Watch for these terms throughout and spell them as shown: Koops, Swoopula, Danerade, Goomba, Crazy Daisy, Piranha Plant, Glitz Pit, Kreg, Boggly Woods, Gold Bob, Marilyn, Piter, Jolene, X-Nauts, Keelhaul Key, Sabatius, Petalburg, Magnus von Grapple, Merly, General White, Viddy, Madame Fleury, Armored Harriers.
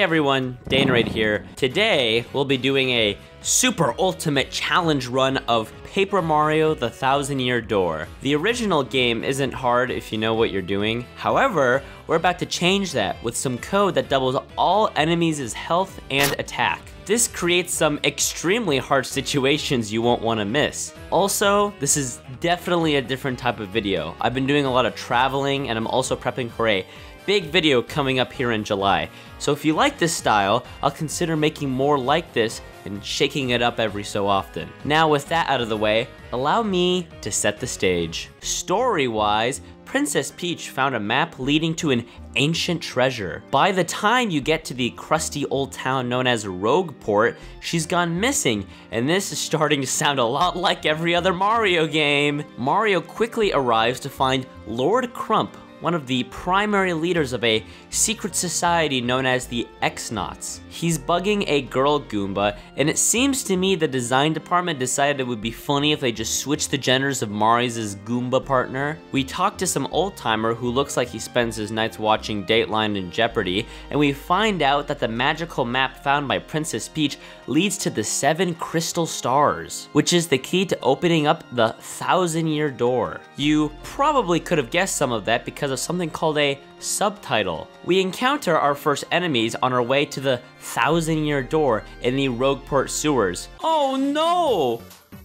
Hey everyone, DaneRaid here. Today, we'll be doing a super ultimate challenge run of Paper Mario the Thousand Year Door. The original game isn't hard if you know what you're doing. However, we're about to change that with some code that doubles all enemies' health and attack. This creates some extremely hard situations you won't want to miss. Also, this is definitely a different type of video. I've been doing a lot of traveling and I'm also prepping for a big video coming up here in July. So if you like this style, I'll consider making more like this and shaking it up every so often. Now with that out of the way, allow me to set the stage. Story-wise, Princess Peach found a map leading to an ancient treasure. By the time you get to the crusty old town known as Rogueport, she's gone missing, and this is starting to sound a lot like every other Mario game. Mario quickly arrives to find Lord Crump, one of the primary leaders of a secret society known as the X-Nauts. He's bugging a girl Goomba, and it seems to me the design department decided it would be funny if they just switched the genders of Mario's Goomba partner. We talk to some old-timer who looks like he spends his nights watching Dateline and Jeopardy, and we find out that the magical map found by Princess Peach leads to the 7 crystal stars, which is the key to opening up the Thousand-Year Door. You probably could have guessed some of that because of something called a subtitle. We encounter our first enemies on our way to the Thousand-Year Door in the Rogueport sewers. Oh no!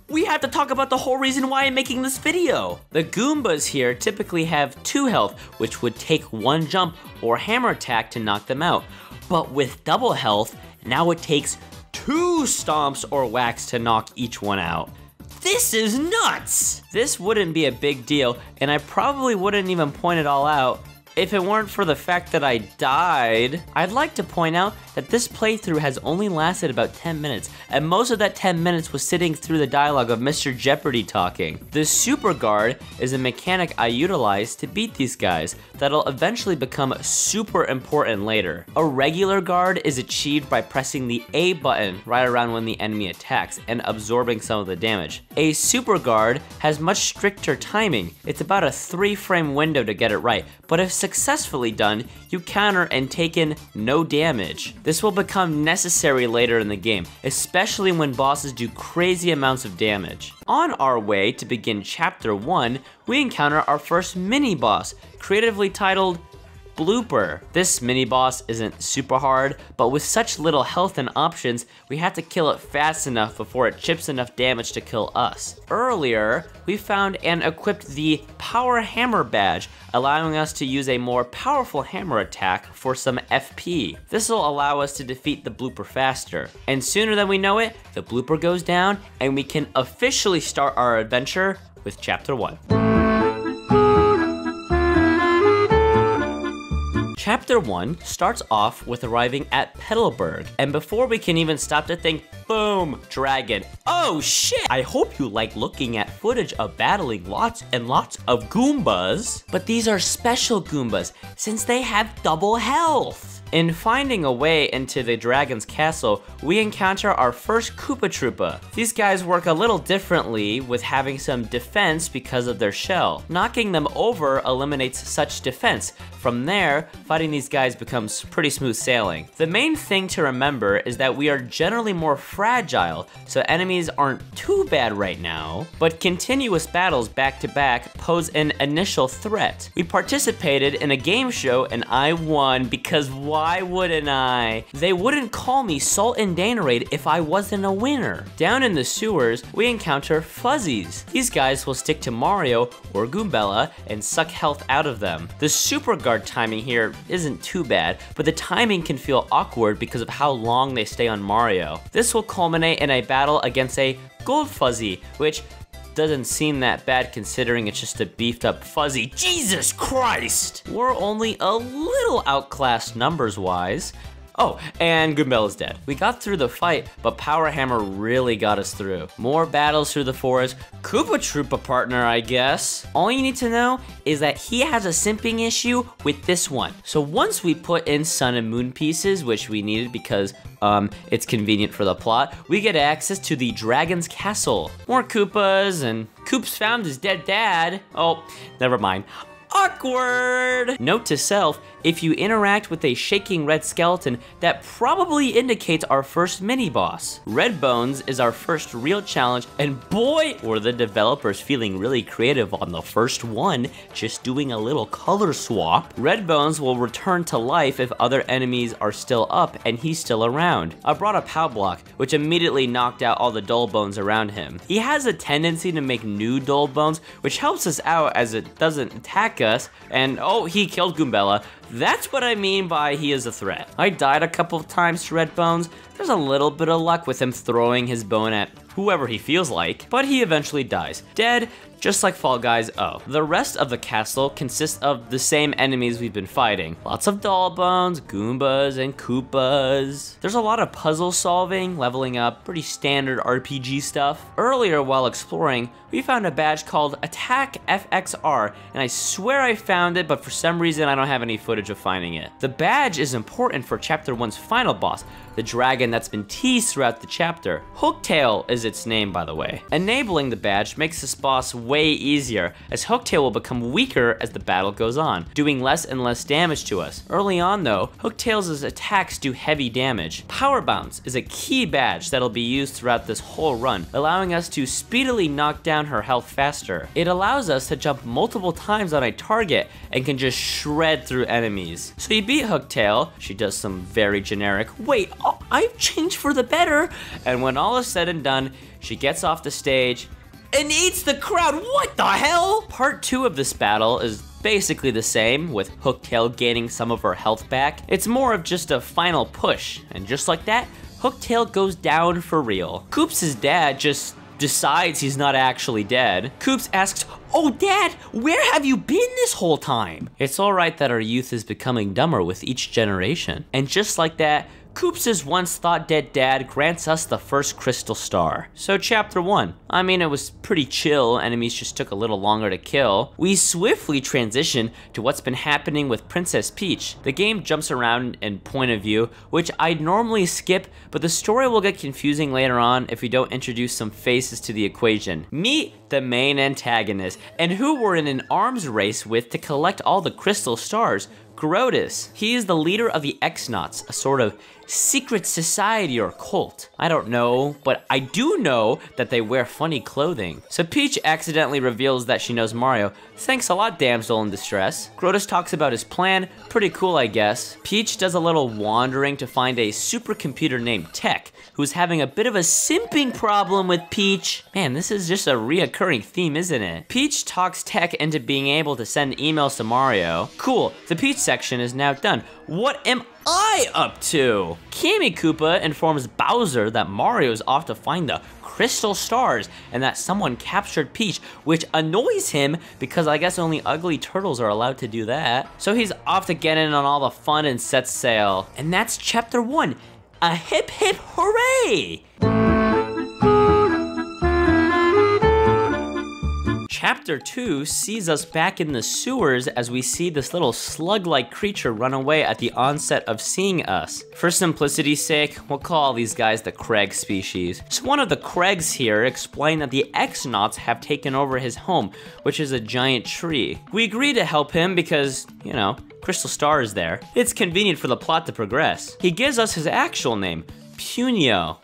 We have to talk about the whole reason why I'm making this video! The Goombas here typically have 2 health, which would take 1 jump or hammer attack to knock them out. But with double health, now it takes 2 stomps or whacks to knock each one out. This is nuts! This wouldn't be a big deal, and I probably wouldn't even point it all out if it weren't for the fact that I died. I'd like to point out that this playthrough has only lasted about 10 minutes, and most of that 10 minutes was sitting through the dialogue of Mr. Jeopardy talking. The Super Guard is a mechanic I utilize to beat these guys that'll eventually become super important later. A regular guard is achieved by pressing the A button right around when the enemy attacks and absorbing some of the damage. A Super Guard has much stricter timing. It's about a 3-frame window to get it right, but if successfully done, you counter and take in no damage. This will become necessary later in the game, especially when bosses do crazy amounts of damage. On our way to begin Chapter 1, we encounter our first mini-boss, creatively titled Blooper. This mini-boss isn't super hard, but with such little health and options, we have to kill it fast enough before it chips enough damage to kill us. Earlier, we found and equipped the Power Hammer badge, allowing us to use a more powerful hammer attack for some FP. This will allow us to defeat the Blooper faster. And sooner than we know it, the Blooper goes down, and we can officially start our adventure with Chapter 1. Chapter 1 starts off with arriving at Petalburg, and before we can even stop to think, boom, dragon. Oh shit! I hope you like looking at footage of battling lots and lots of Goombas, but these are special Goombas since they have double health. In finding a way into the dragon's castle, we encounter our first Koopa Troopa. These guys work a little differently with having some defense because of their shell. Knocking them over eliminates such defense. From there, fighting these guys becomes pretty smooth sailing. The main thing to remember is that we are generally more fragile, so enemies aren't too bad right now, but continuous battles back to back pose an initial threat. We participated in a game show and I won because why wouldn't I? They wouldn't call me Salt and Danerade if I wasn't a winner. Down in the sewers, we encounter Fuzzies. These guys will stick to Mario or Goombella and suck health out of them. The Super Guard timing here isn't too bad, but the timing can feel awkward because of how long they stay on Mario. This will culminate in a battle against a Gold Fuzzy, which doesn't seem that bad considering it's just a beefed up Fuzzy. Jesus Christ! We're only a little outclassed numbers wise. Oh, and Goombella's dead. We got through the fight, but Power Hammer really got us through. More battles through the forest. Koopa Troopa partner, I guess. All you need to know is that he has a simping issue with this one. So once we put in Sun and Moon pieces, which we needed because it's convenient for the plot, we get access to the Dragon's Castle. More Koopas, and Koops found his dead dad. Oh, never mind. Awkward! Note to self, If you interact with a shaking red skeleton, that probably indicates our first mini-boss. Red Bones is our first real challenge, and boy, were the developers feeling really creative on the first one, just doing a little color swap. Red Bones will return to life if other enemies are still up and he's still around. I brought a POW block, which immediately knocked out all the dull bones around him. He has a tendency to make new dull bones, which helps us out as it doesn't attack us, and oh, he killed Goombella. That's what I mean by he is a threat. I died a couple of times to Red Bones. There's a little bit of luck with him throwing his bone at whoever he feels like, but he eventually dies. Dead, just like Fall Guys O. The rest of the castle consists of the same enemies we've been fighting. Lots of doll bones, Goombas, and Koopas. There's a lot of puzzle solving, leveling up, pretty standard RPG stuff. Earlier while exploring, we found a badge called Attack FXR, and I swear I found it, but for some reason I don't have any footage of finding it. The badge is important for Chapter 1's final boss, the dragon that's been teased throughout the chapter. Hooktail is its name, by the way. Enabling the badge makes this boss way easier, as Hooktail will become weaker as the battle goes on, doing less and less damage to us. Early on though, Hooktail's attacks do heavy damage. Power Bounce is a key badge that'll be used throughout this whole run, allowing us to speedily knock down her health faster. It allows us to jump multiple times on a target and can just shred through enemies. So you beat Hooktail, she does some very generic, wait, oh, I've changed for the better, and when all is said and done, she gets off the stage and eats the crowd. What the hell? Part 2 of this battle is basically the same, with Hooktail gaining some of her health back. It's more of just a final push, and just like that, Hooktail goes down for real. Koops' dad just decides he's not actually dead. Koops asks, oh Dad, where have you been this whole time? It's alright that our youth is becoming dumber with each generation. And just like that, Koops' once thought dead dad grants us the first crystal star. So chapter 1, I mean it was pretty chill, enemies just took a little longer to kill. We swiftly transition to what's been happening with Princess Peach. The game jumps around in point of view, which I'd normally skip, but the story will get confusing later on if we don't introduce some faces to the equation. Meet the main antagonist, and who we're in an arms race with to collect all the crystal stars, Grodus. He is the leader of the X-Nauts, a sort of secret society or cult. I don't know, but I do know that they wear funny clothing. So Peach accidentally reveals that she knows Mario. Thanks a lot, damsel in distress. Grodus talks about his plan, pretty cool I guess. Peach does a little wandering to find a supercomputer named TEC, who's having a bit of a simping problem with Peach. Man, this is just a reoccurring theme, isn't it? Peach talks TEC into being able to send emails to Mario. Cool, the Peach section is now done. What am I up to? Kammy Koopa informs Bowser that Mario is off to find the crystal stars and that someone captured Peach, which annoys him because I guess only ugly turtles are allowed to do that. So he's off to get in on all the fun and sets sail. And that's chapter 1, a hip hip hooray! Chapter 2 sees us back in the sewers as we see this little slug-like creature run away at the onset of seeing us. For simplicity's sake, we'll call these guys the Kreg species. So one of the Kregs here explained that the X-Nauts have taken over his home, which is a giant tree. We agree to help him because, you know, crystal star is there. It's convenient for the plot to progress. He gives us his actual name, Punio.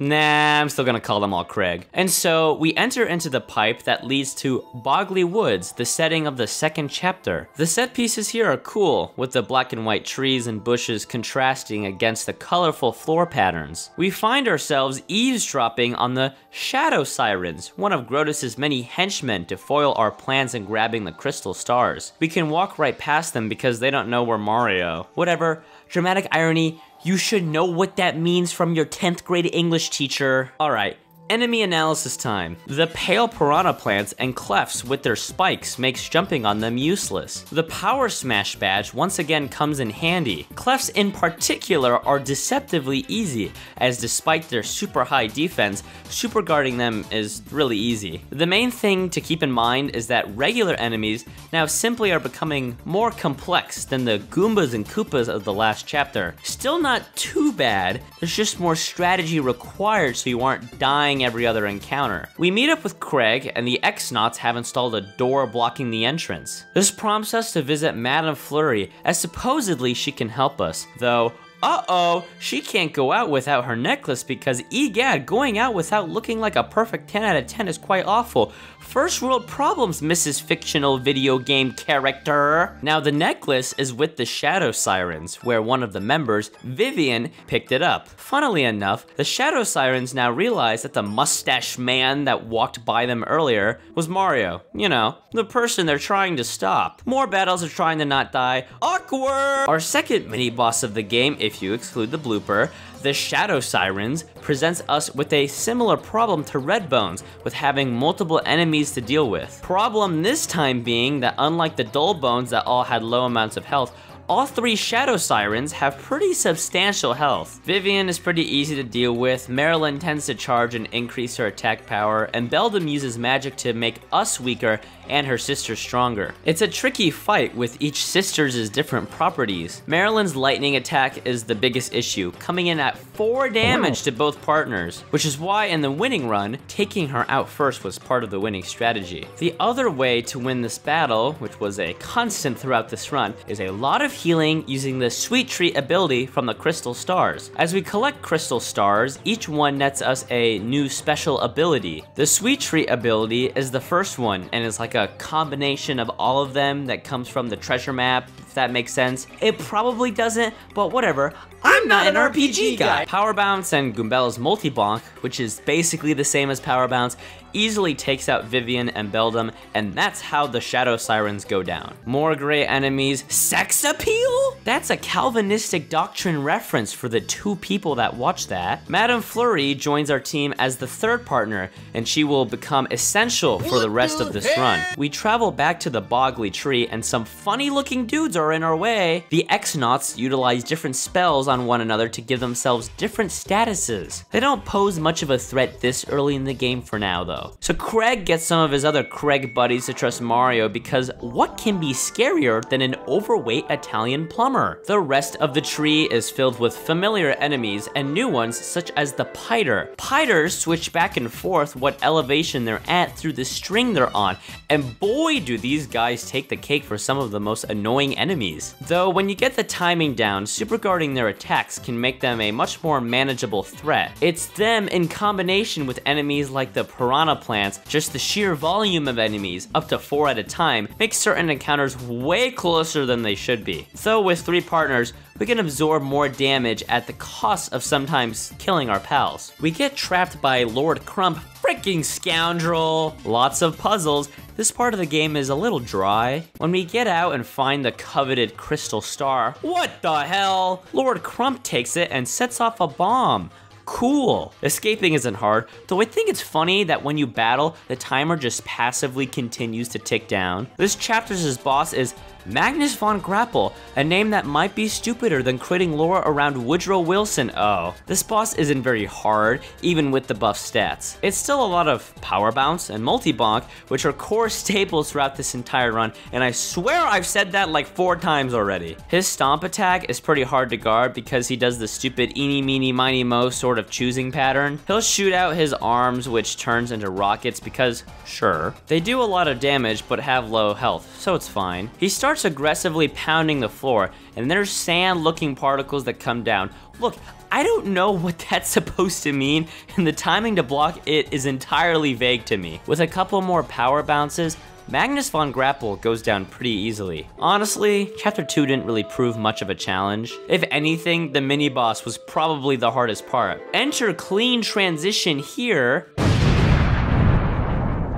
Nah, I'm still gonna call them all Kreg. And so, we enter into the pipe that leads to Boggly Woods, the setting of the second chapter. The set pieces here are cool, with the black and white trees and bushes contrasting against the colorful floor patterns. We find ourselves eavesdropping on the Shadow Sirens, one of Grodus' many henchmen to foil our plans in grabbing the crystal stars. We can walk right past them because they don't know we're Mario. Whatever, dramatic irony, you should know what that means from your 10th grade English teacher. Alright, enemy analysis time. The pale piranha plants and clefts with their spikes makes jumping on them useless. The Power Smash badge once again comes in handy. Clefts in particular are deceptively easy, as despite their super high defense, super guarding them is really easy. The main thing to keep in mind is that regular enemies now simply are becoming more complex than the Goombas and Koopas of the last chapter. Still not too bad, there's just more strategy required so you aren't dying during every other encounter. We meet up with Craig, and the X-Nauts have installed a door blocking the entrance. This prompts us to visit Madame Fleury, as supposedly she can help us, though, uh-oh, she can't go out without her necklace because, egad, going out without looking like a perfect 10 out of 10 is quite awful. First world problems, Mrs. Fictional Video Game Character. Now, the necklace is with the Shadow Sirens, where one of the members, Vivian, picked it up. Funnily enough, the Shadow Sirens now realize that the mustache man that walked by them earlier was Mario. You know, the person they're trying to stop. More battles are trying to not die. Awkward! Our second mini-boss of the game is, if you exclude the blooper, the Shadow Sirens presents us with a similar problem to Red Bones, with having multiple enemies to deal with. Problem this time being that unlike the Dull Bones that all had low amounts of health, all three Shadow Sirens have pretty substantial health. Vivian is pretty easy to deal with, Marilyn tends to charge and increase her attack power, and Beldam uses magic to make us weaker and her sister stronger. It's a tricky fight with each sister's different properties. Marilyn's lightning attack is the biggest issue, coming in at 4 damage to both partners, which is why in the winning run, taking her out first was part of the winning strategy. The other way to win this battle, which was a constant throughout this run, is a lot of healing using the Sweet Treat ability from the Crystal Stars. As we collect Crystal Stars, each one nets us a new special ability. The Sweet Treat ability is the first one, and it's like a combination of all of them that comes from the treasure map, if that makes sense. It probably doesn't, but whatever. I'm not an RPG guy! Power Bounce and Goombella's Multi-Bonk, which is basically the same as Power Bounce, easily takes out Vivian and Beldam, and that's how the Shadow Sirens go down. More great enemies. Sex appeal? That's a Calvinistic doctrine reference for the two people that watch that. Madame Fleury joins our team as the third partner, and she will become essential for the rest of this run. We travel back to the Boggly Tree, and some funny-looking dudes are in our way. The X-Nauts utilize different spells on one another to give themselves different statuses. They don't pose much of a threat this early in the game for now though. So Craig gets some of his other Craig buddies to trust Mario because what can be scarier than an overweight Italian plumber? The rest of the tree is filled with familiar enemies and new ones such as the Piter. Piters switch back and forth what elevation they're at through the string they're on, and boy do these guys take the cake for some of the most annoying enemies. Though when you get the timing down, superguarding their attacks can make them a much more manageable threat. It's them in combination with enemies like the piranha plants, just the sheer volume of enemies, up to 4 at a time, makes certain encounters way closer than they should be. So with 3 partners, we can absorb more damage at the cost of sometimes killing our pals. We get trapped by Lord Crump, freaking scoundrel! Lots of puzzles. This part of the game is a little dry. When we get out and find the coveted Crystal Star, what the hell? Lord Crump takes it and sets off a bomb. Cool. Escaping isn't hard, though I think it's funny that when you battle, the timer just passively continues to tick down. This chapter's boss is Magnus von Grapple, a name that might be stupider than creating lore around Woodrow Wilson. Oh, this boss isn't very hard, even with the buff stats. It's still a lot of Power Bounce and Multi-Bonk, which are core staples throughout this entire run, and I swear I've said that like 4 times already. His Stomp attack is pretty hard to guard because he does the stupid eeny meeny miny mo sort of choosing pattern. He'll shoot out his arms, which turns into rockets because, sure. They do a lot of damage, but have low health, so it's fine. He starts aggressively pounding the floor, and there's sand-looking particles that come down. Look, I don't know what that's supposed to mean, and the timing to block it is entirely vague to me. With a couple more power bounces, Magnus von Grapple goes down pretty easily. Honestly, Chapter 2 didn't really prove much of a challenge. If anything, the mini-boss was probably the hardest part. Enter clean transition here.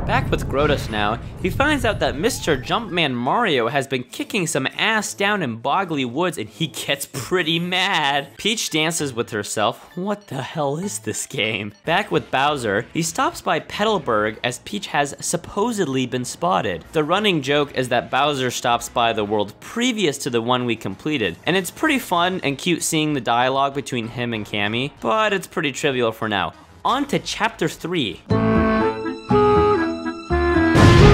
Back with Grodus now, he finds out that Mr. Jumpman Mario has been kicking some ass down in Boggly Woods, and he gets pretty mad. Peach dances with herself. What the hell is this game? Back with Bowser, he stops by Petalburg as Peach has supposedly been spotted. The running joke is that Bowser stops by the world previous to the one we completed, and it's pretty fun and cute seeing the dialogue between him and Kammy, but it's pretty trivial for now. On to Chapter 3.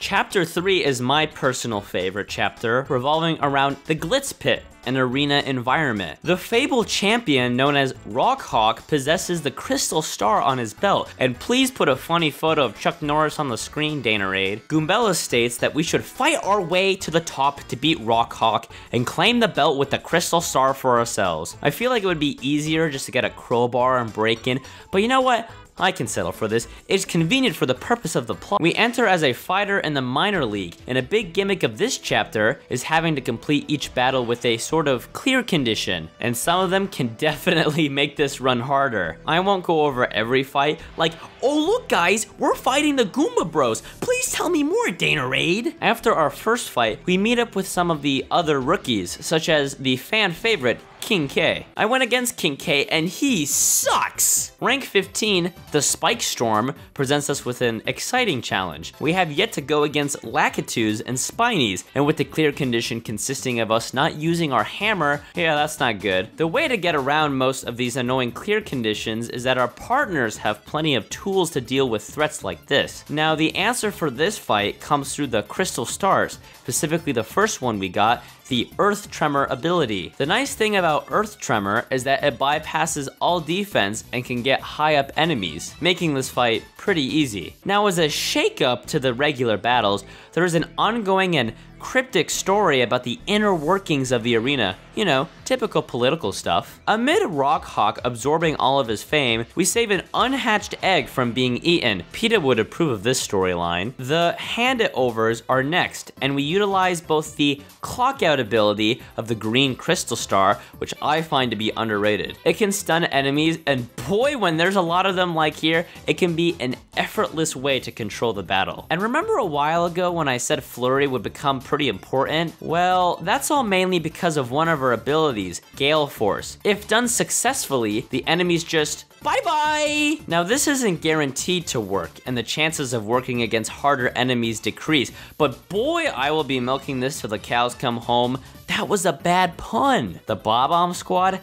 Chapter 3 is my personal favorite chapter, revolving around the Glitz Pit, an arena environment. The fabled champion known as Rawk Hawk possesses the crystal star on his belt, and please put a funny photo of Chuck Norris on the screen, Danarade. Goombella states that we should fight our way to the top to beat Rawk Hawk and claim the belt with the crystal star for ourselves. I feel like it would be easier just to get a crowbar and break in, but you know what? I can settle for this. It's convenient for the purpose of the plot. We enter as a fighter in the minor league, and a big gimmick of this chapter is having to complete each battle with a sort of clear condition, and some of them can definitely make this run harder. I won't go over every fight, like, oh look guys, we're fighting the Goomba Bros, please tell me more, Danarade. After our first fight, we meet up with some of the other rookies, such as the fan favorite, King K. I went against King K and he sucks! Rank 15, the Spike Storm, presents us with an exciting challenge. We have yet to go against Lakitus and Spinies, and with the clear condition consisting of us not using our hammer, yeah, that's not good. The way to get around most of these annoying clear conditions is that our partners have plenty of tools to deal with threats like this. Now, the answer for this fight comes through the Crystal Stars, specifically the first one we got, the Earth Tremor ability. The nice thing about Earth Tremor is that it bypasses all defense and can get high up enemies, making this fight pretty easy. Now, as a shake-up to the regular battles, there is an ongoing and cryptic story about the inner workings of the arena. You know, typical political stuff. Amid Rawk Hawk absorbing all of his fame, we save an unhatched egg from being eaten. PETA would approve of this storyline. The hand-it-overs are next, and we utilize both the clock-out ability of the green crystal star, which I find to be underrated. It can stun enemies, and boy, when there's a lot of them like here, it can be an effortless way to control the battle. And remember a while ago when I said Flurry would become pretty important? Well, that's all mainly because of one of her abilities, Gale Force. If done successfully, the enemies just bye-bye! Now, this isn't guaranteed to work, and the chances of working against harder enemies decrease, but boy, I will be milking this till the cows come home. That was a bad pun. The Bob-omb Squad?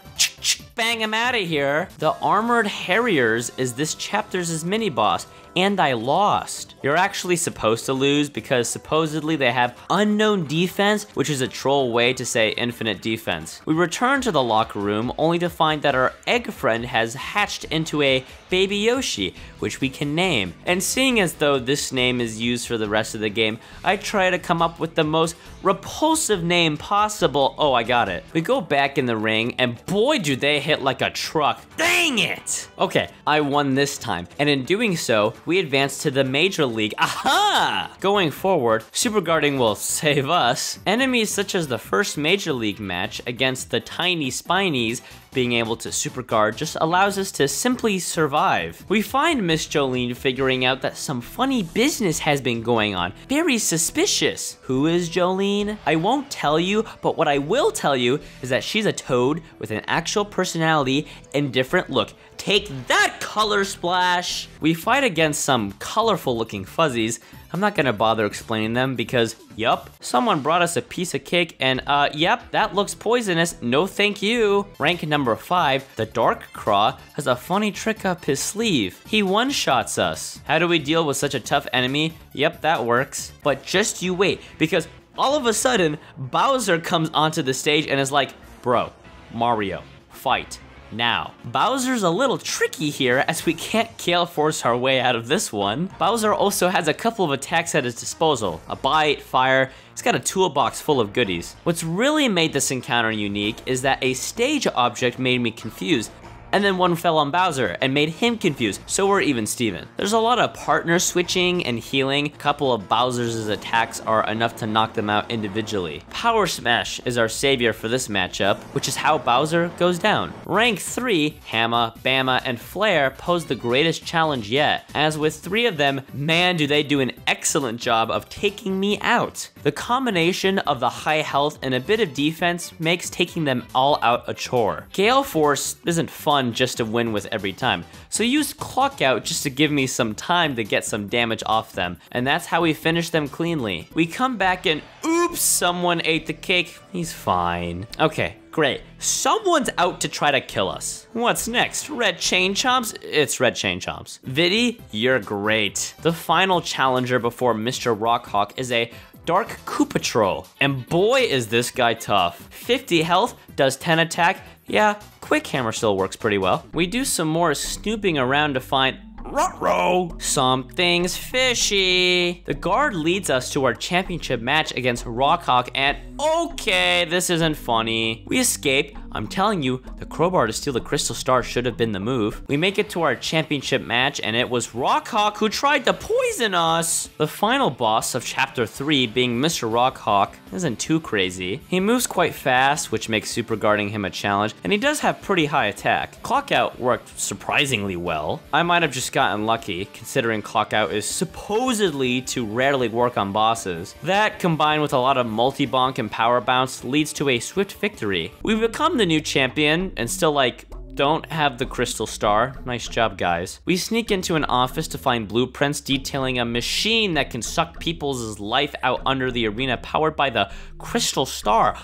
Bang him out of here. The Armored Harriers is this chapter's mini-boss, and I lost. You're actually supposed to lose because supposedly they have unknown defense, which is a troll way to say infinite defense. We return to the locker room only to find that our egg friend has hatched into a baby Yoshi, which we can name. And seeing as though this name is used for the rest of the game, I try to come up with the most repulsive name possible. Oh, I got it. We go back in the ring and boy do they hit like a truck. Dang it! Okay, I won this time, and in doing so, we advance to the Major League. Aha! Going forward, Super Guarding will save us. Enemies such as the first Major League match against the tiny Spinies, being able to super guard just allows us to simply survive. We find Miss Jolene figuring out that some funny business has been going on. Very suspicious. Who is Jolene? I won't tell you, but what I will tell you is that she's a toad with an actual personality and different look. Take that, Color Splash! We fight against some colorful looking fuzzies. I'm not gonna bother explaining them because, yup, someone brought us a piece of cake and, yep, that looks poisonous, no thank you. Rank number 5, the Dark Craw, has a funny trick up his sleeve. He one-shots us. How do we deal with such a tough enemy? Yep, that works. But just you wait, because all of a sudden, Bowser comes onto the stage and is like, bro, Mario, fight. Now, Bowser's a little tricky here as we can't Gale Force our way out of this one. Bowser also has a couple of attacks at his disposal, a bite, fire. He's got a toolbox full of goodies. What's really made this encounter unique is that a stage object made me confused, and then one fell on Bowser and made him confused, so we're even Steven. There's a lot of partner switching and healing. A couple of Bowser's attacks are enough to knock them out individually. Power Smash is our savior for this matchup, which is how Bowser goes down. Rank 3, Hamma, Bama, and Flare pose the greatest challenge yet, as with 3 of them, man do they do an excellent job of taking me out. The combination of the high health and a bit of defense makes taking them all out a chore. Gale Force isn't fun one just to win with every time. So use Clock Out just to give me some time to get some damage off them, and that's how we finish them cleanly. We come back and oops, someone ate the cake. He's fine. Okay, great. Someone's out to try to kill us. What's next? Red Chain Chomps? It's Red Chain Chomps. Viddy, you're great. The final challenger before Mr. Rawk Hawk is a Dark Koopa Troll. And boy, is this guy tough. 50 health, does 10 attack. Yeah, Quick Hammer still works pretty well. We do some more snooping around to find ruh-roh. Something's fishy. The guard leads us to our championship match against Rawk Hawk, and okay, this isn't funny. We escape. I'm telling you, the crowbar to steal the crystal star should have been the move. We make it to our championship match, and it was Rawk Hawk who tried to poison us. The final boss of chapter 3 being Mr. Rawk Hawk isn't too crazy. He moves quite fast, which makes super guarding him a challenge, and he does have pretty high attack. Clock Out worked surprisingly well. I might have just gotten lucky, considering Clock Out is supposedly to rarely work on bosses. That, combined with a lot of multi-bonk and power bounce, leads to a swift victory. We've become the new champion, and still, like, don't have the crystal star. Nice job, guys. We sneak into an office to find blueprints detailing a machine that can suck people's life out under the arena, powered by the crystal star.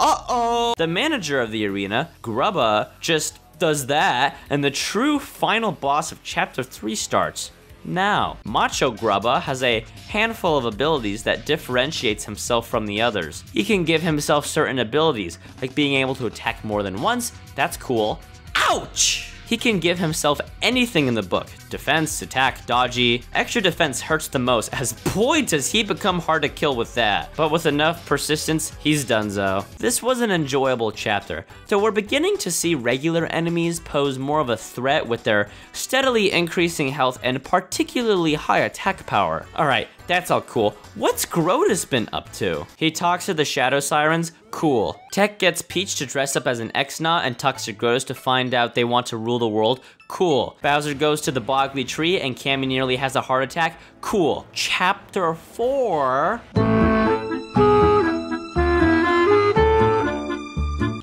Uh-oh! The manager of the arena, Grubba, just does that, and the true final boss of chapter 3 starts. Now, Macho Grubba has a handful of abilities that differentiates himself from the others. He can give himself certain abilities, like being able to attack more than once. That's cool. Ouch! He can give himself anything in the book. Defense, attack, dodgy. Extra defense hurts the most, as boy does he become hard to kill with that. But with enough persistence, he's donezo. This was an enjoyable chapter, though we're beginning to see regular enemies pose more of a threat with their steadily increasing health and particularly high attack power. Alright, that's all cool. What's Grodus been up to? He talks to the Shadow Sirens? Cool. TEC gets Peach to dress up as an X-Naut and talks to Grodus to find out they want to rule the world. Cool. Bowser goes to the Boggly Tree and Kammy nearly has a heart attack. Cool. Chapter 4...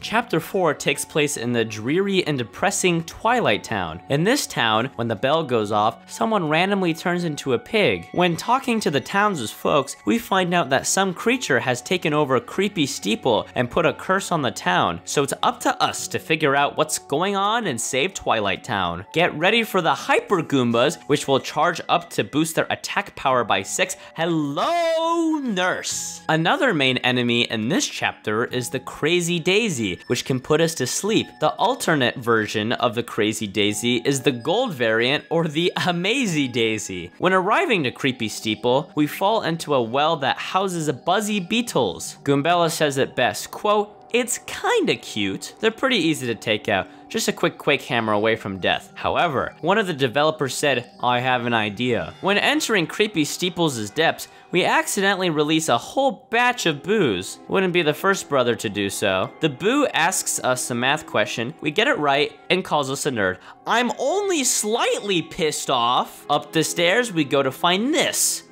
Chapter 4 takes place in the dreary and depressing Twilight Town. In this town, when the bell goes off, someone randomly turns into a pig. When talking to the town's folks, we find out that some creature has taken over Creepy Steeple and put a curse on the town, so it's up to us to figure out what's going on and save Twilight Town. Get ready for the Hyper Goombas, which will charge up to boost their attack power by 6. Hello, nurse! Another main enemy in this chapter is the Crazy Daisy, which can put us to sleep. The alternate version of the Crazy Daisy is the gold variant, or the Amazy Daisy. When arriving to Creepy Steeple, we fall into a well that houses buzzy beetles. Goombella says it best, quote, "It's kinda cute. They're pretty easy to take out. Just a quick Quake Hammer away from death." However, one of the developers said, "I have an idea." When entering Creepy Steeples' depths, we accidentally release a whole batch of boos. Wouldn't be the first brother to do so. The boo asks us a math question, we get it right, and calls us a nerd. I'm only slightly pissed off. Up the stairs, we go to find this.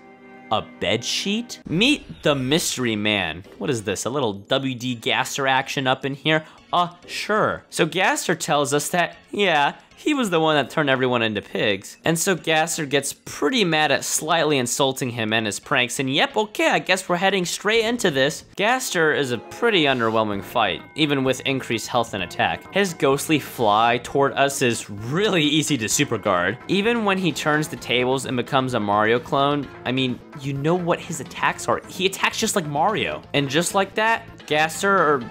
A bed sheet? Meet the mystery man. What is this, a little WD Gaster action up in here? Sure. So Gaster tells us that, yeah, he was the one that turned everyone into pigs. And so Gaster gets pretty mad at slightly insulting him and his pranks, and yep, okay, I guess we're heading straight into this. Gaster is a pretty underwhelming fight, even with increased health and attack. His ghostly fly toward us is really easy to super guard. Even when he turns the tables and becomes a Mario clone, I mean, you know what his attacks are. He attacks just like Mario. And just like that, Gaster, or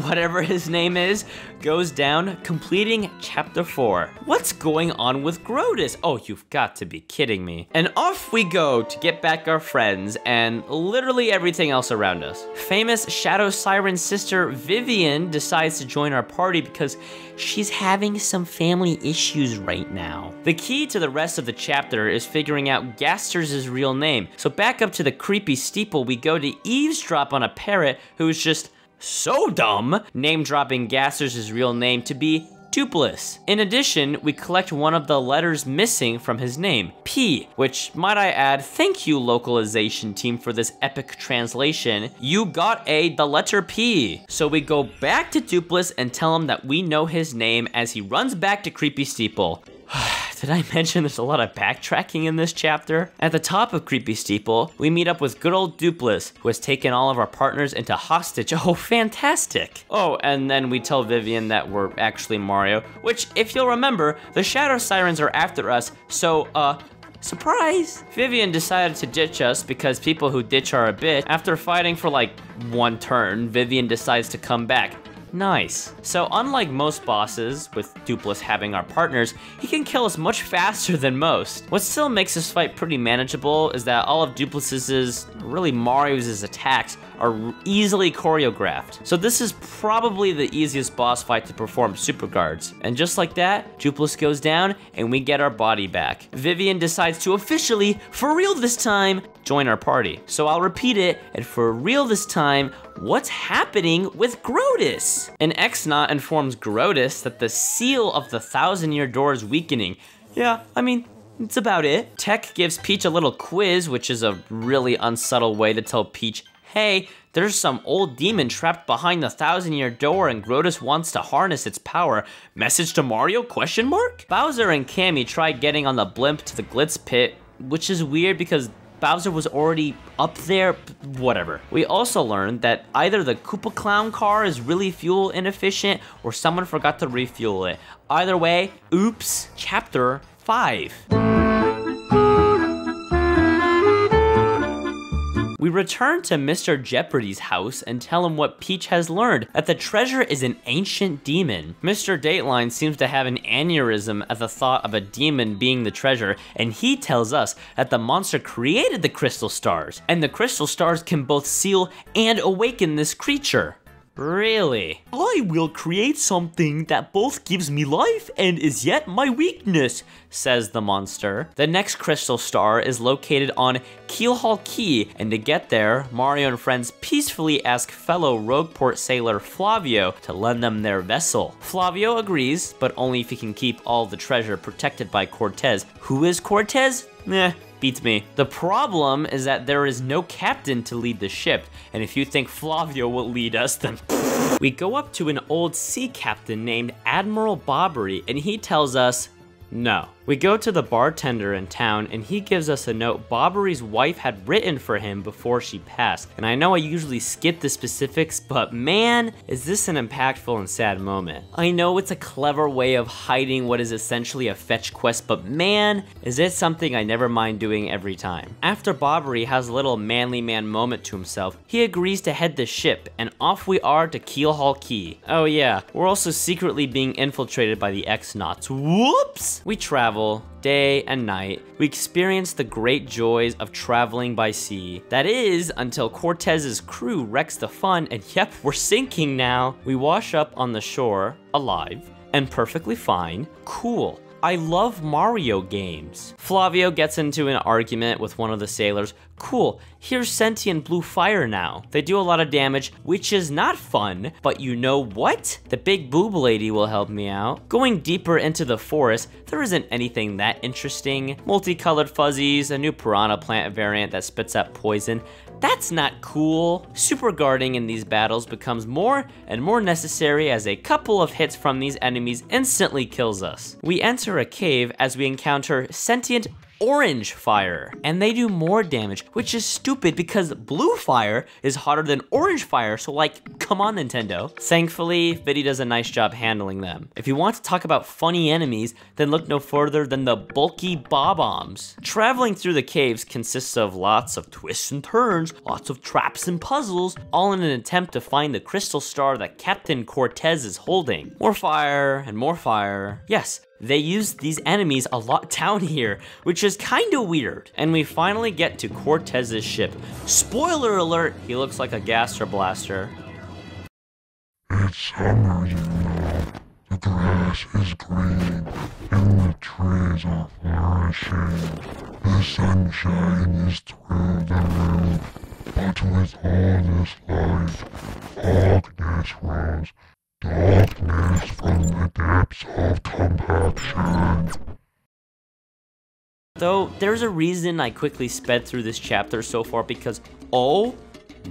whatever his name is, goes down, completing chapter 4. What's going on with Grodus? Oh, you've got to be kidding me. And off we go to get back our friends and literally everything else around us. Famous Shadow Siren sister Vivian decides to join our party because she's having some family issues right now. The key to the rest of the chapter is figuring out Gaster's real name. So back up to the Creepy Steeple, we go to eavesdrop on a parrot who's just so dumb, name dropping Gaster's real name to be Doopliss. In addition, we collect one of the letters missing from his name, P, which, might I add, thank you localization team for this epic translation. You got the letter P. So we go back to Doopliss and tell him that we know his name as he runs back to Creepy Steeple. Did I mention there's a lot of backtracking in this chapter? At the top of Creepy Steeple, we meet up with good old Doopliss, who has taken all of our partners into hostage. Oh, fantastic. Oh, and then we tell Vivian that we're actually Mario, which, if you'll remember, the Shadow Sirens are after us, so, surprise! Vivian decided to ditch us because people who ditch are a bitch. After fighting for like one turn, Vivian decides to come back. Nice. So unlike most bosses, with Doopliss having our partners, he can kill us much faster than most. What still makes this fight pretty manageable is that all of Doopliss's, really Mario's attacks, are easily choreographed. So this is probably the easiest boss fight to perform super guards. And just like that, Doopliss goes down and we get our body back. Vivian decides to officially, for real this time, join our party. So I'll repeat it, and for real this time, what's happening with Grodus? An X-Naut informs Grodus that the seal of the Thousand Year Door is weakening. Yeah, I mean, it's about it. TEC gives Peach a little quiz, which is a really unsubtle way to tell Peach, hey, there's some old demon trapped behind the Thousand Year Door and Grodus wants to harness its power. Message to Mario, question mark? Bowser and Kammy try getting on the blimp to the Glitz Pit, which is weird because Bowser was already up there, whatever. We also learned that either the Koopa Clown car is really fuel inefficient or someone forgot to refuel it. Either way, oops. Chapter 5. We return to Mr. Jeopardy's house and tell him what Peach has learned, that the treasure is an ancient demon. Mr. Dateline seems to have an aneurysm at the thought of a demon being the treasure, and he tells us that the monster created the crystal stars, and the crystal stars can both seal and awaken this creature. Really? I will create something that both gives me life and is yet my weakness, says the monster. The next crystal star is located on Keelhaul Key, and to get there, Mario and friends peacefully ask fellow Rogueport sailor Flavio to lend them their vessel. Flavio agrees, but only if he can keep all the treasure protected by Cortez. Who is Cortez? Meh. Beats me. The problem is that there is no captain to lead the ship, and if you think Flavio will lead us, then we go up to an old sea captain named Admiral Bobbery, and he tells us, no. We go to the bartender in town, and he gives us a note Bobbery's wife had written for him before she passed. And I know I usually skip the specifics, but man, is this an impactful and sad moment. I know it's a clever way of hiding what is essentially a fetch quest, but man, is it something I never mind doing every time. After Bobbery has a little manly man moment to himself, he agrees to head the ship, and off we are to Keelhaul Key. Oh yeah, we're also secretly being infiltrated by the X-Nauts. Whoops! We travel day and night. We experience the great joys of traveling by sea. That is, until Cortez's crew wrecks the fun, and yep, we're sinking now. We wash up on the shore, alive, and perfectly fine. Cool. I love Mario games. Flavio gets into an argument with one of the sailors. Cool, here's sentient blue fire now. They do a lot of damage, which is not fun, but you know what? The big boob lady will help me out. Going deeper into the forest, there isn't anything that interesting. Multicolored fuzzies, a new piranha plant variant that spits out poison. That's not cool. Super guarding in these battles becomes more and more necessary as a couple of hits from these enemies instantly kills us. We enter a cave as we encounter sentient orange fire, and they do more damage, which is stupid because blue fire is hotter than orange fire, so like, come on Nintendo. Thankfully, Viddy does a nice job handling them. If you want to talk about funny enemies, then look no further than the bulky bob-ombs. Traveling through the caves consists of lots of twists and turns, lots of traps and puzzles, all in an attempt to find the crystal star that Captain Cortez is holding. More fire and more fire. Yes, they use these enemies a lot down here, which is kinda weird. And we finally get to Cortez's ship. Spoiler alert, he looks like a Gaster Blaster. It's summer, you know. The grass is green, and the trees are flourishing. The sunshine is through the roof, but with all this life, darkness grows. Darkness from the depths of compassion. Though, there's a reason I quickly sped through this chapter so far because, oh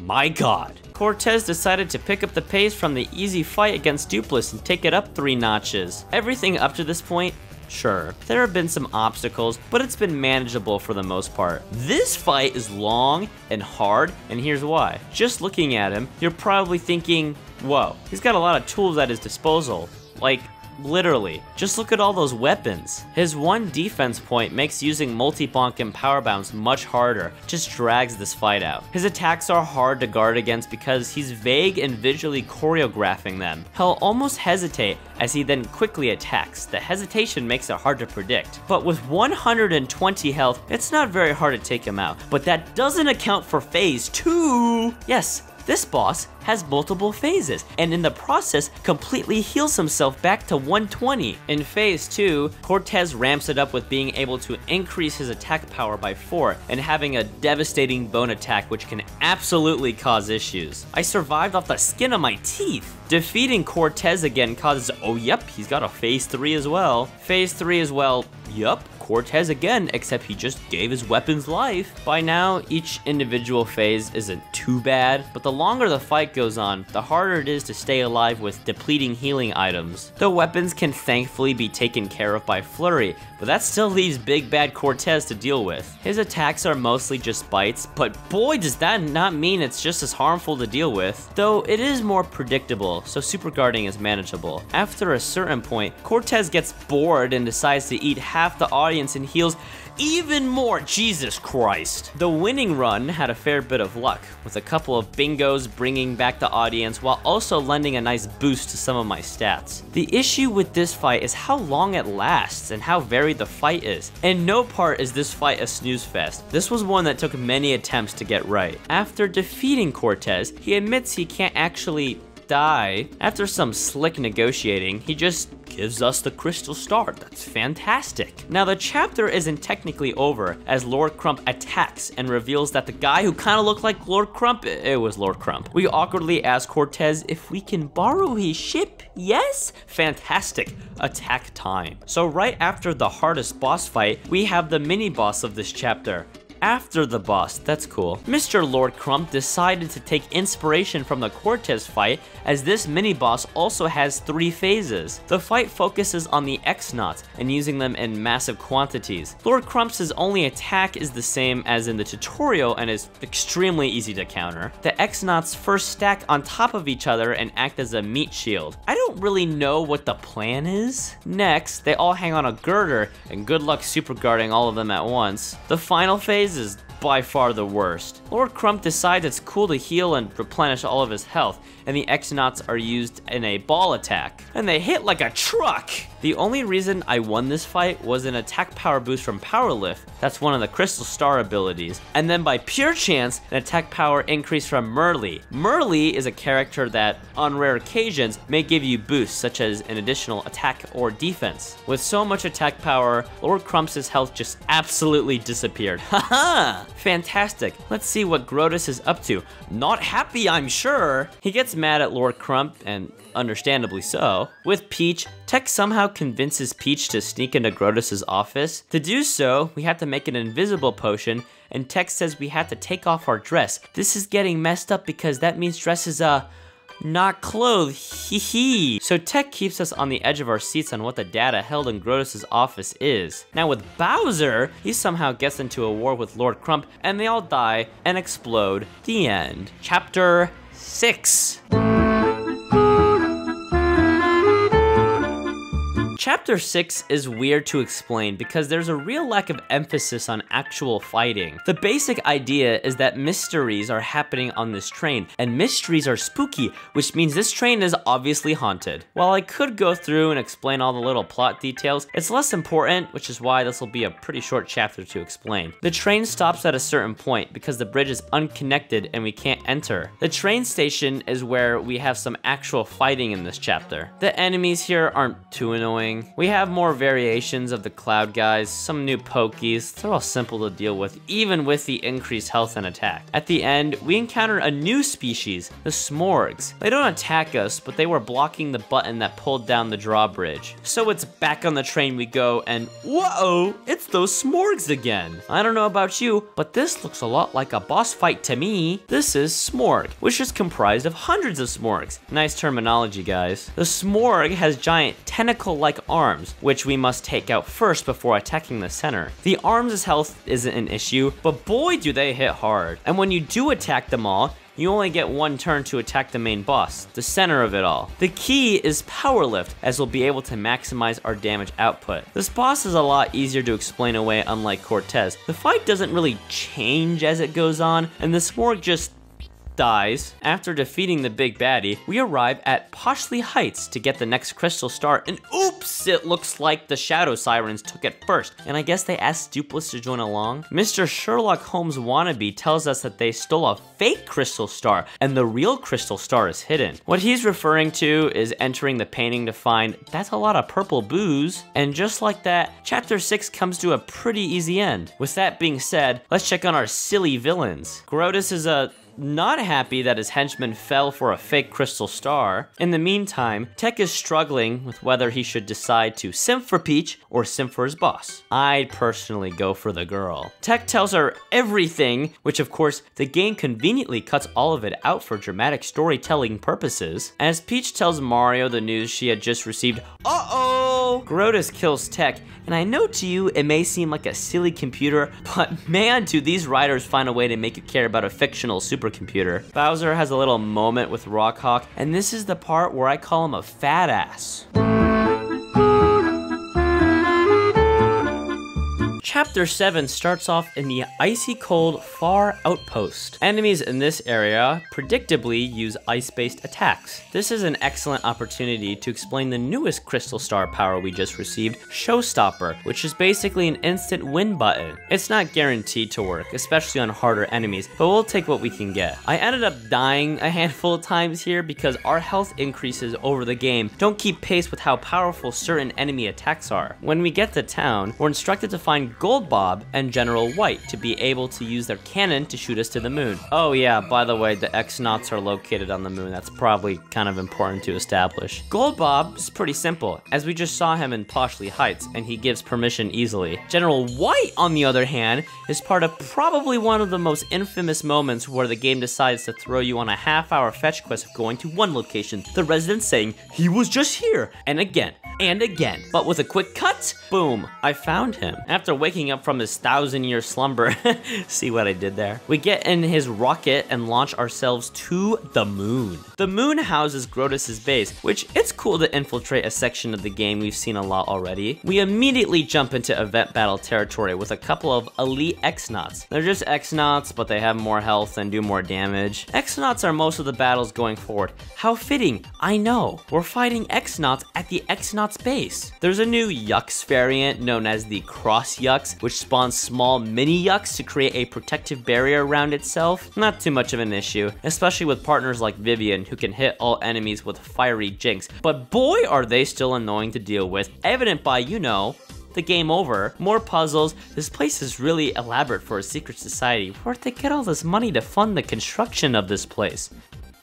my god. Cortez decided to pick up the pace from the easy fight against Doopliss and take it up 3 notches. Everything up to this point, sure, there have been some obstacles, but it's been manageable for the most part. This fight is long and hard, and here's why. Just looking at him, you're probably thinking, whoa, he's got a lot of tools at his disposal. Like, literally, just look at all those weapons. His one defense point makes using multi-bonk and power bounce much harder, just drags this fight out. His attacks are hard to guard against because he's vague and visually choreographing them. He'll almost hesitate as he then quickly attacks. The hesitation makes it hard to predict. But with 120 health, it's not very hard to take him out. But that doesn't account for phase 2! Yes, this boss has multiple phases, and in the process, completely heals himself back to 120. In phase 2, Cortez ramps it up with being able to increase his attack power by 4, and having a devastating bone attack which can absolutely cause issues. I survived off the skin of my teeth! Defeating Cortez again causes, oh yep, he's got a phase 3 as well. Phase 3 as well, yep. Cortez again, except he just gave his weapons life. By now, each individual phase isn't too bad, but the longer the fight goes on, the harder it is to stay alive with depleting healing items. The weapons can thankfully be taken care of by Flurry, but that still leaves Big Bad Cortez to deal with. His attacks are mostly just bites, but boy does that not mean it's just as harmful to deal with. Though it is more predictable, so super guarding is manageable. After a certain point, Cortez gets bored and decides to eat half the audience and heals even more. Jesus Christ. The winning run had a fair bit of luck, with a couple of bingos bringing back the audience while also lending a nice boost to some of my stats. The issue with this fight is how long it lasts and how varied the fight is. In no part is this fight a snooze fest. This was one that took many attempts to get right. After defeating Cortez, he admits he can't actually die. After some slick negotiating, he just gives us the crystal star. That's fantastic. Now the chapter isn't technically over as Lord Crump attacks and reveals that the guy who kind of looked like Lord Crump, it was Lord Crump. We awkwardly ask Cortez if we can borrow his ship. Yes? Fantastic. Attack time. So right after the hardest boss fight, we have the mini boss of this chapter. After the boss, that's cool. Mr. Lord Crump decided to take inspiration from the Cortez fight, as this mini-boss also has 3 phases. The fight focuses on the X-Nauts and using them in massive quantities. Lord Crump's only attack is the same as in the tutorial and is extremely easy to counter. The X-Nauts first stack on top of each other and act as a meat shield. I don't really know what the plan is. Next, they all hang on a girder, and good luck super guarding all of them at once. The final phase is by far the worst. Lord Crump decides it's cool to heal and replenish all of his health, and the X-Nauts are used in a ball attack. And they hit like a truck! The only reason I won this fight was an attack power boost from Power Lift, that's one of the Crystal Star abilities, and then by pure chance, an attack power increase from Merly. Merly is a character that, on rare occasions, may give you boosts such as an additional attack or defense. With so much attack power, Lord Crump's health just absolutely disappeared. Haha! Fantastic. Let's see what Grodus is up to. Not happy, I'm sure. He gets mad at Lord Crump, and understandably so. With Peach, TEC somehow convinces Peach to sneak into Grodus's office. To do so, we have to make an invisible potion, and TEC says we have to take off our dress. This is getting messed up because that means dress is not clothed, hee hee. So TEC keeps us on the edge of our seats on what the data held in Grodus's office is. Now with Bowser, he somehow gets into a war with Lord Crump, and they all die and explode. The end. Chapter 6. Chapter 6 is weird to explain because there's a real lack of emphasis on actual fighting. The basic idea is that mysteries are happening on this train, and mysteries are spooky, which means this train is obviously haunted. While I could go through and explain all the little plot details, it's less important, which is why this will be a pretty short chapter to explain. The train stops at a certain point because the bridge is unconnected and we can't enter. The train station is where we have some actual fighting in this chapter. The enemies here aren't too annoying. We have more variations of the Cloud guys, some new Pokies. They're all simple to deal with, even with the increased health and attack. At the end, we encounter a new species, the Smorgs. They don't attack us, but they were blocking the button that pulled down the drawbridge. So it's back on the train we go, and whoa, it's those Smorgs again. I don't know about you, but this looks a lot like a boss fight to me. This is Smorg, which is comprised of hundreds of Smorgs. Nice terminology, guys. The Smorg has giant tentacle-like arms, which we must take out first before attacking the center. The arms' health isn't an issue, but boy do they hit hard. And when you do attack them all, you only get one turn to attack the main boss, the center of it all. The key is power lift, as we'll be able to maximize our damage output. This boss is a lot easier to explain away, unlike Cortez. The fight doesn't really change as it goes on, and the Smorg just dies. After defeating the big baddie, we arrive at Poshley Heights to get the next crystal star, and oops, it looks like the Shadow Sirens took it first, and I guess they asked Doopliss to join along. Mr. Sherlock Holmes wannabe tells us that they stole a fake crystal star, and the real crystal star is hidden. What he's referring to is entering the painting to find that's a lot of purple booze, and just like that, Chapter 6 comes to a pretty easy end. With that being said, let's check on our silly villains. Grodus is not happy that his henchman fell for a fake crystal star. In the meantime, TEC is struggling with whether he should decide to simp for Peach or simp for his boss. I'd personally go for the girl. TEC tells her everything, which of course, the game conveniently cuts all of it out for dramatic storytelling purposes. As Peach tells Mario the news she had just received, uh-oh! Grodus kills TEC, and I know to you it may seem like a silly computer, but man, do these writers find a way to make you care about a fictional super computer. Bowser has a little moment with Rawk Hawk, and this is the part where I call him a fat ass. Chapter 7 starts off in the icy cold Far Outpost. Enemies in this area predictably use ice-based attacks. This is an excellent opportunity to explain the newest crystal star power we just received, Showstopper, which is basically an instant win button. It's not guaranteed to work, especially on harder enemies, but we'll take what we can get. I ended up dying a handful of times here because our health increases over the game don't keep pace with how powerful certain enemy attacks are. When we get to town, we're instructed to find Gold Bob and General White to be able to use their cannon to shoot us to the moon. Oh yeah, by the way, the X-Nauts are located on the moon. That's probably kind of important to establish. Gold Bob is pretty simple, as we just saw him in Poshley Heights, and he gives permission easily. General White, on the other hand, is part of probably one of the most infamous moments where the game decides to throw you on a half-hour fetch quest of going to one location, the resident saying, he was just here, and again, and again. But with a quick cut, boom, I found him. After waking up from his 1,000-year slumber. See what I did there? We get in his rocket and launch ourselves to the moon. The moon houses Grodus's base, which it's cool to infiltrate a section of the game we've seen a lot already. We immediately jump into event battle territory with a couple of elite X-Nauts. They're just X-Nauts, but they have more health and do more damage. X-Nauts are most of the battles going forward. How fitting, I know. We're fighting X-Nauts at the X-Nauts base. There's a new Yucks variant known as the Cross Yucks, which spawns small mini Yucks to create a protective barrier around itself. Not too much of an issue, especially with partners like Vivian, who can hit all enemies with fiery jinx. But boy, are they still annoying to deal with, evident by, you know, the game over. More puzzles. This place is really elaborate for a secret society. Where'd they get all this money to fund the construction of this place?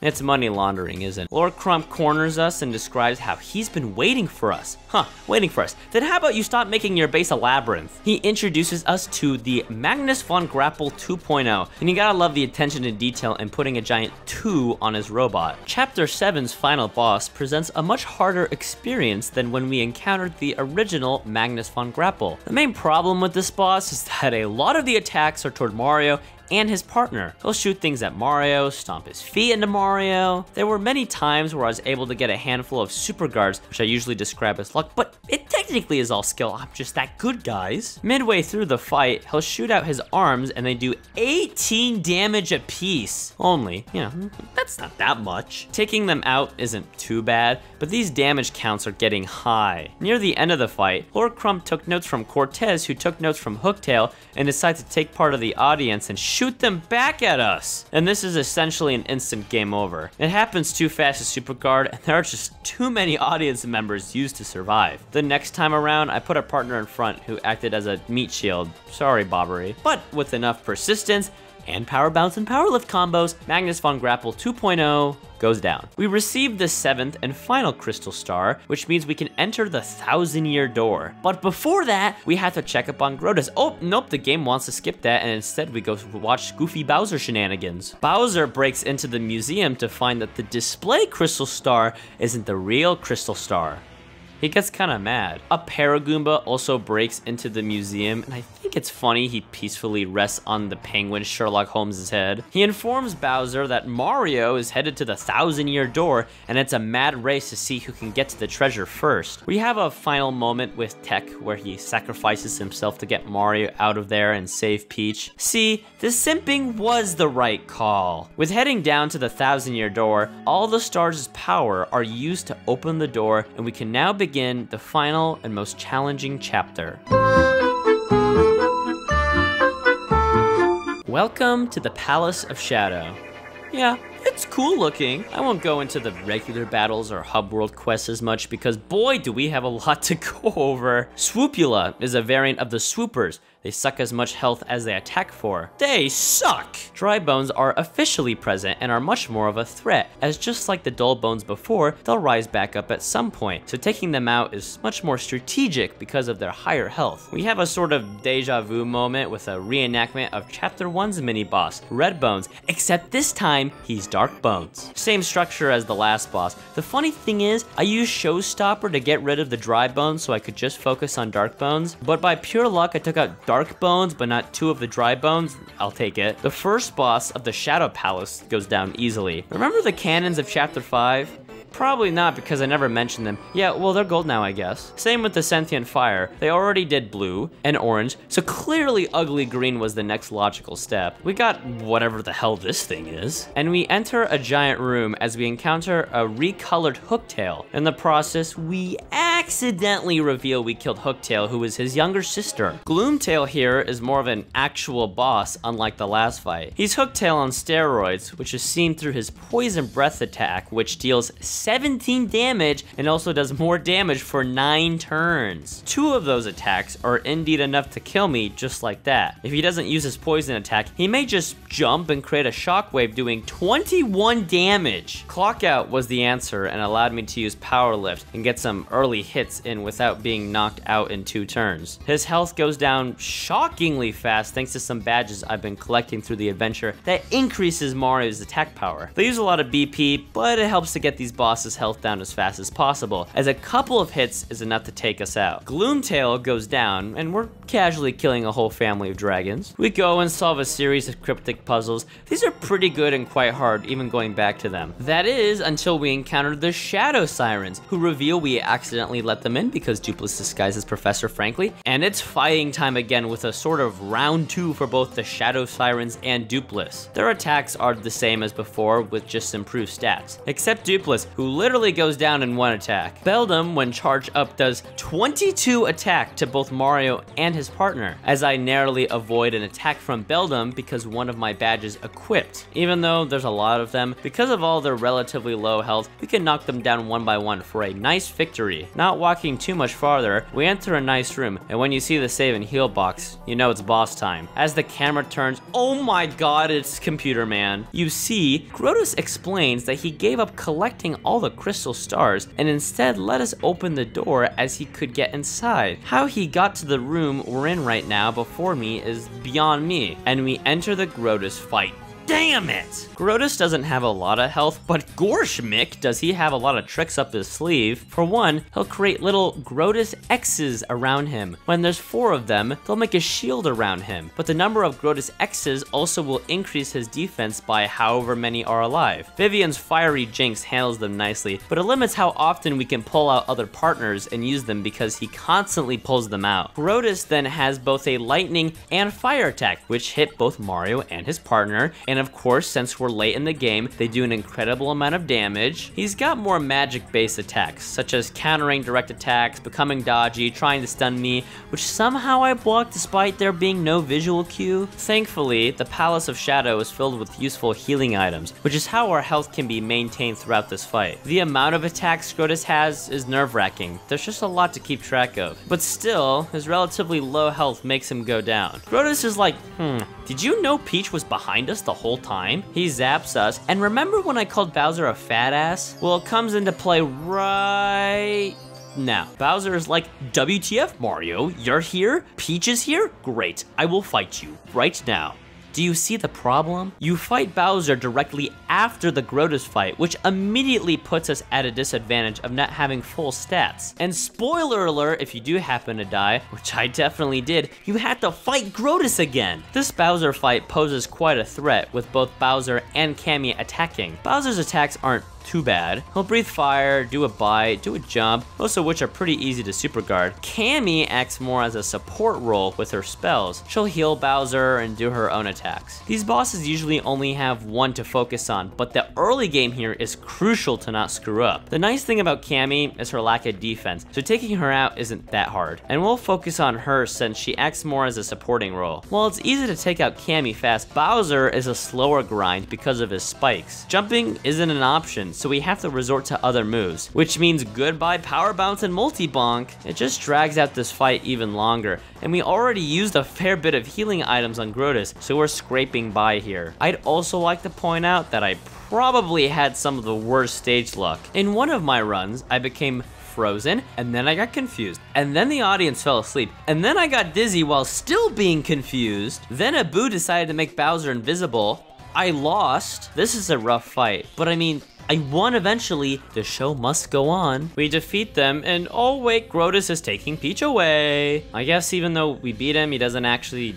It's money laundering, isn't it? Lord Crump corners us and describes how he's been waiting for us. Huh, waiting for us. Then how about you stop making your base a labyrinth? He introduces us to the Magnus von Grapple 2.0, and you gotta love the attention to detail and putting a giant 2 on his robot. Chapter 7's final boss presents a much harder experience than when we encountered the original Magnus von Grapple. The main problem with this boss is that a lot of the attacks are toward Mario and his partner. He'll shoot things at Mario, stomp his feet into Mario. There were many times where I was able to get a handful of super guards, which I usually describe as luck, but it technically is all skill. I'm just that good, guys. Midway through the fight, he'll shoot out his arms and they do 18 damage apiece. Only, you know, that's not that much. Taking them out isn't too bad, but these damage counts are getting high. Near the end of the fight, Lord Crump took notes from Cortez, who took notes from Hooktail, and decides to take part of the audience and shoot them back at us. And this is essentially an instant game over. It happens too fast to Super Guard, and there are just too many audience members used to survive. The next time time around, I put a partner in front who acted as a meat shield. Sorry, Bobbery. But with enough persistence and power bounce and power lift combos, Magnus von Grapple 2.0 goes down. We received the 7th and final crystal star, which means we can enter the 1000-year door. But before that, we have to check up on Grodus. Oh, nope, the game wants to skip that, and instead we go watch goofy Bowser shenanigans. Bowser breaks into the museum to find that the display crystal star isn't the real crystal star. He gets kind of mad. A Paragoomba also breaks into the museum, and I think it's funny he peacefully rests on the penguin Sherlock Holmes' head. He informs Bowser that Mario is headed to the 1000-year door, and it's a mad race to see who can get to the treasure first. We have a final moment with TEC where he sacrifices himself to get Mario out of there and save Peach. See, the simping was the right call. With heading down to the 1000-year door, all the stars' power are used to open the door, and we can now begin the final and most challenging chapter. Welcome to the Palace of Shadow. Yeah, it's cool looking. I won't go into the regular battles or hub world quests as much because boy do we have a lot to go over. Swoopula is a variant of the Swoopers. They suck as much health as they attack for. They suck! Dry bones are officially present and are much more of a threat, as just like the dull bones before, they'll rise back up at some point, so taking them out is much more strategic because of their higher health. We have a sort of deja vu moment with a reenactment of Chapter 1's mini-boss, Red Bones, except this time, he's Dark Bones. Same structure as the last boss. The funny thing is, I used Showstopper to get rid of the dry bones so I could just focus on Dark Bones, but by pure luck I took out Dark Bones, but not two of the dry bones. I'll take it. The first boss of the Shadow Palace goes down easily. Remember the cannons of Chapter 5? Probably not because I never mentioned them. Yeah, well, they're gold now, I guess. Same with the Sentient Fire. They already did blue and orange, so clearly ugly green was the next logical step. We got whatever the hell this thing is. And we enter a giant room as we encounter a recolored Hooktail. In the process, we accidentally reveal we killed Hooktail, who is his younger sister. Gloomtail here is more of an actual boss, unlike the last fight. He's Hooktail on steroids, which is seen through his poison breath attack, which deals 17 damage and also does more damage for 9 turns. 2 of those attacks are indeed enough to kill me just like that. If he doesn't use his poison attack, he may just jump and create a shockwave doing 21 damage. Clock out was the answer and allowed me to use power lift and get some early hits in without being knocked out in 2 turns. His health goes down shockingly fast thanks to some badges I've been collecting through the adventure that increases Mario's attack power. They use a lot of BP, but it helps to get these boss's health down as fast as possible, as a couple of hits is enough to take us out. Gloomtail goes down, and we're casually killing a whole family of dragons. We go and solve a series of cryptic puzzles. These are pretty good and quite hard, even going back to them. That is, until we encounter the Shadow Sirens, who reveal we accidentally let them in because Doopliss disguises Professor Frankly, and it's fighting time again with a sort of round 2 for both the Shadow Sirens and Doopliss. Their attacks are the same as before, with just improved stats, except Doopliss, who literally goes down in 1 attack. Beldam, when charged up, does 22 attack to both Mario and his partner, as I narrowly avoid an attack from Beldam because one of my badges equipped. Even though there's a lot of them, because of all their relatively low health, we can knock them down one by one for a nice victory. Not walking too much farther, we enter a nice room, and when you see the save and heal box, you know it's boss time. As the camera turns, oh my god, it's Computer Man. You see, Grodus explains that he gave up collecting all the crystal stars and instead let us open the door as he could get inside. How he got to the room we're in right now before me is beyond me, and we enter the Grodus fight. Damn it! Grodus doesn't have a lot of health, but Gorsh Mick, does he have a lot of tricks up his sleeve. For one, he'll create little Grodus X's around him. When there's 4 of them, they'll make a shield around him, but the number of Grodus X's also will increase his defense by however many are alive. Vivian's fiery jinx handles them nicely, but it limits how often we can pull out other partners and use them because he constantly pulls them out. Grodus then has both a lightning and fire attack, which hit both Mario and his partner, and of course, since we're late in the game, they do an incredible amount of damage. He's got more magic-based attacks, such as countering direct attacks, becoming dodgy, trying to stun me, which somehow I blocked despite there being no visual cue. Thankfully, the Palace of Shadow is filled with useful healing items, which is how our health can be maintained throughout this fight. The amount of attacks Grodus has is nerve-wracking. There's just a lot to keep track of. But still, his relatively low health makes him go down. Grodus is like, did you know Peach was behind us the whole time? He zaps us, and remember when I called Bowser a fat ass? Well, it comes into play right now. Bowser is like, WTF Mario, you're here? Peach is here? Great, I will fight you right now. Do you see the problem? You fight Bowser directly after the Grodus fight, which immediately puts us at a disadvantage of not having full stats. And spoiler alert, if you do happen to die, which I definitely did, you had to fight Grodus again. This Bowser fight poses quite a threat with both Bowser and Kammy attacking. Bowser's attacks aren't too bad. He'll breathe fire, do a bite, do a jump, most of which are pretty easy to super guard. Kammy acts more as a support role with her spells. She'll heal Bowser and do her own attacks. These bosses usually only have one to focus on, but the early game here is crucial to not screw up. The nice thing about Kammy is her lack of defense, so taking her out isn't that hard. And we'll focus on her since she acts more as a supporting role. While it's easy to take out Kammy fast, Bowser is a slower grind because of his spikes. Jumping isn't an option, so we have to resort to other moves, which means goodbye power bounce and multi-bonk. It just drags out this fight even longer, and we already used a fair bit of healing items on Grodus, so we're scraping by here. I'd also like to point out that I probably had some of the worst stage luck. In one of my runs, I became frozen, and then I got confused, and then the audience fell asleep, and then I got dizzy while still being confused. Then Abu decided to make Bowser invisible. I lost. This is a rough fight, but I mean, I won eventually. The show must go on. We defeat them, and oh wait, Grodus is taking Peach away. I guess even though we beat him, he doesn't actually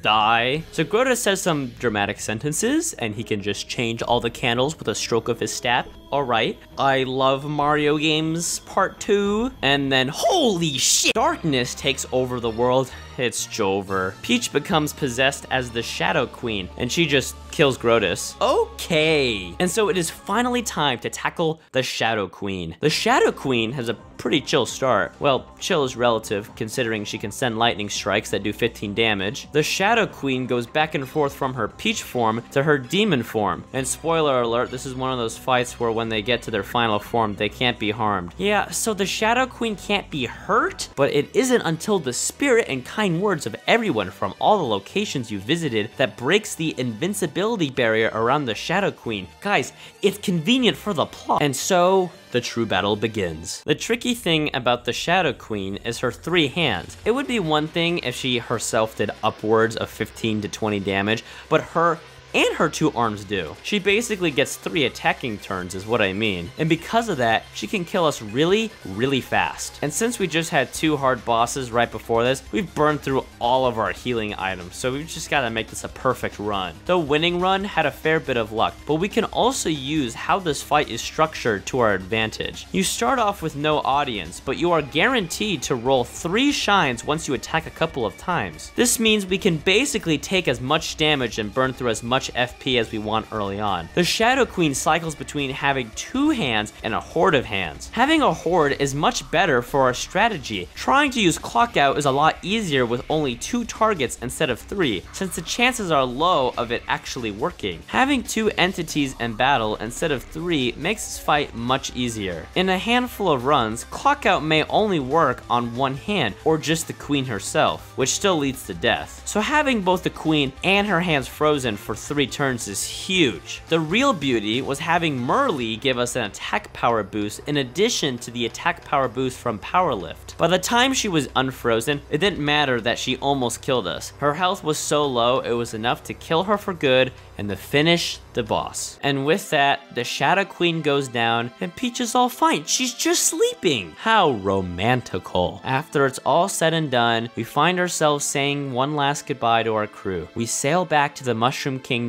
die. So Grodus says some dramatic sentences, and he can just change all the candles with a stroke of his staff. Alright, I love Mario games part 2. And then, holy shit! Darkness takes over the world. It's Jover. Peach becomes possessed as the Shadow Queen, and she just kills Grodus. Okay! And so it is finally time to tackle the Shadow Queen. The Shadow Queen has a pretty chill start. Well, chill is relative, considering she can send lightning strikes that do 15 damage. The Shadow Queen goes back and forth from her Peach form to her demon form. And spoiler alert, this is one of those fights where when they get to their final form, they can't be harmed. Yeah, so the Shadow Queen can't be hurt, but it isn't until the spirit and kind words of everyone from all the locations you visited that breaks the invincibility barrier around the Shadow Queen. Guys, it's convenient for the plot. And so the true battle begins. The tricky thing about the Shadow Queen is her three hands. It would be one thing if she herself did upwards of 15 to 20 damage, but her and her two arms do. She basically gets 3 attacking turns is what I mean, and because of that, she can kill us really, really fast. And since we just had 2 hard bosses right before this, we've burned through all of our healing items, so we've just gotta make this a perfect run. The winning run had a fair bit of luck, but we can also use how this fight is structured to our advantage. You start off with no audience, but you are guaranteed to roll 3 shines once you attack a couple of times. This means we can basically take as much damage and burn through as much FP as we want early on. The Shadow Queen cycles between having 2 hands and a horde of hands. Having a horde is much better for our strategy. Trying to use clock out is a lot easier with only 2 targets instead of 3, since the chances are low of it actually working. Having 2 entities in battle instead of 3 makes this fight much easier. In a handful of runs, clock out may only work on 1 hand or just the queen herself, which still leads to death. So having both the queen and her hands frozen for 3 turns is huge. The real beauty was having Merly give us an attack power boost in addition to the attack power boost from Power Lift. By the time she was unfrozen, it didn't matter that she almost killed us. Her health was so low, it was enough to kill her for good and to finish the boss. And with that, the Shadow Queen goes down and Peach is all fine. She's just sleeping. How romantical. After it's all said and done, we find ourselves saying one last goodbye to our crew. We sail back to the Mushroom Kingdom,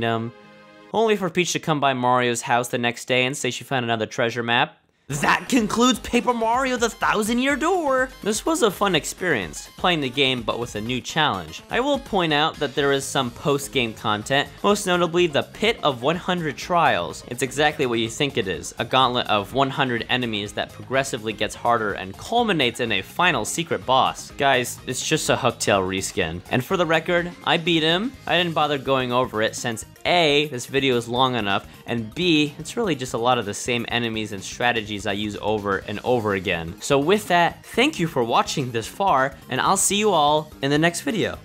only for Peach to come by Mario's house the next day and say she found another treasure map. That concludes Paper Mario the Thousand Year Door! This was a fun experience, playing the game but with a new challenge. I will point out that there is some post-game content, most notably the Pit of 100 Trials. It's exactly what you think it is, a gauntlet of 100 enemies that progressively gets harder and culminates in a final secret boss. Guys, it's just a Hooktail reskin. And for the record, I beat him. I didn't bother going over it since A, this video is long enough, and B, it's really just a lot of the same enemies and strategies I use over and over again. So with that, thank you for watching this far, and I'll see you all in the next video.